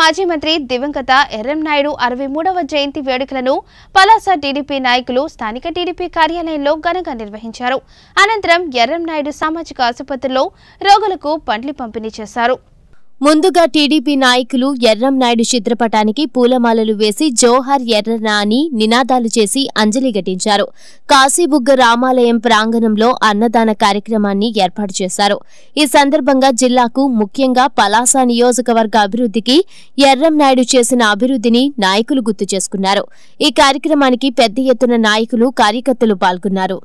మాజీ మంత్రి దివంగత ఎర్రంనాయుడు 63వ జయంతి వేడుకలను పలాస టీడీపీ నాయకులు స్థానిక టీడీపీ కార్యాలయంలో ఘనంగా నిర్వహించారు. అనంతరం ఎర్రంనాయుడు సామాజిక ఆసుపత్రిలో రోగులకు పండ్లు పంపిణీ చేశారు. ముందుగా టీడీపీ నాయకులు ఎర్రంనాయుడు చిత్రపటానికి పూలమాలలు వేసి జోహార్ ఎర్రనా అని నినాదాలు చేసి అంజలి ఘటించారు. కాశీబుగ్గ రామాలయం ప్రాంగణంలో అన్నదాన కార్యక్రమాన్ని ఏర్పాటు చేశారు. ఈ సందర్భంగా జిల్లాకు, ముఖ్యంగా పలాస నియోజకవర్గ అభివృద్ధికి ఎర్రంనాయుడు చేసిన అభివృద్ధిని నాయకులు గుర్తు చేసుకున్నారు. ఈ కార్యక్రమానికి పెద్ద ఎత్తున నాయకులు, కార్యకర్తలు పాల్గొన్నారు.